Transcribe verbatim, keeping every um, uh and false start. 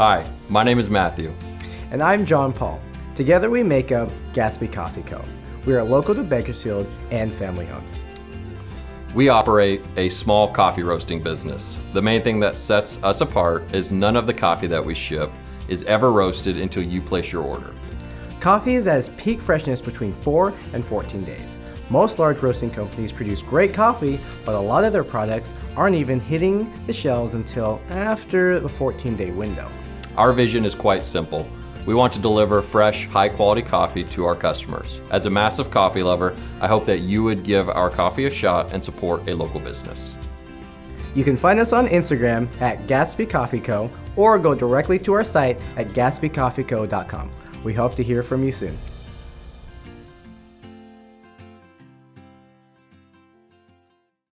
Hi, my name is Matthew. And I'm John Paul. Together we make up Gatsby Coffee Co. We are local to Bakersfield and family-owned. We operate a small coffee roasting business. The main thing that sets us apart is none of the coffee that we ship is ever roasted until you place your order. Coffee is at its peak freshness between four and fourteen days. Most large roasting companies produce great coffee, but a lot of their products aren't even hitting the shelves until after the fourteen day window. Our vision is quite simple. We want to deliver fresh, high-quality coffee to our customers. As a massive coffee lover, I hope that you would give our coffee a shot and support a local business. You can find us on Instagram at Gatsby Coffee Co. or go directly to our site at gatsby coffee co dot com. We hope to hear from you soon.